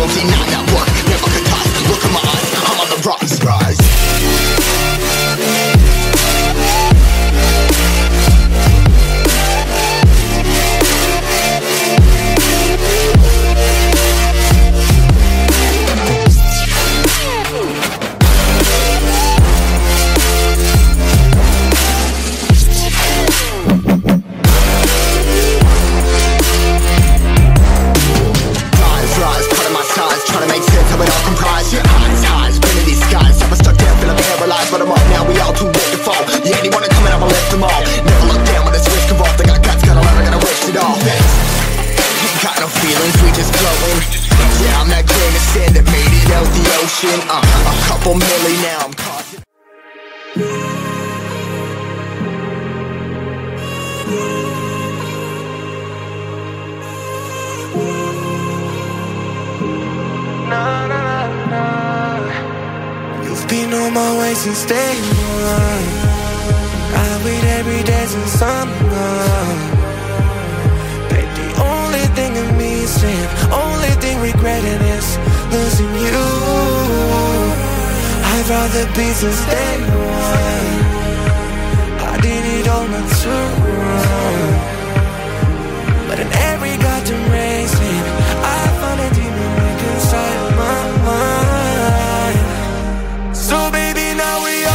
worldly, not at work. Never could die, look in my eyes, I'm on the rotten rise. A couple million now I'm causing. Nah, nah, nah. You've been on my way since day one. I wait every day since summer. Only thing regretting is losing you. I'd rather be since day one. I did it all not too wrong. But in every goddamn racing I found a demon like inside my mind. So baby now we up.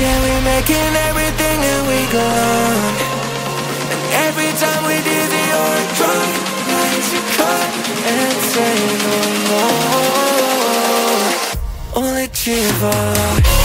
Yeah, we're making everything and we gone. And every time we dizzy or drunk, you cut and say no more. Only cheer for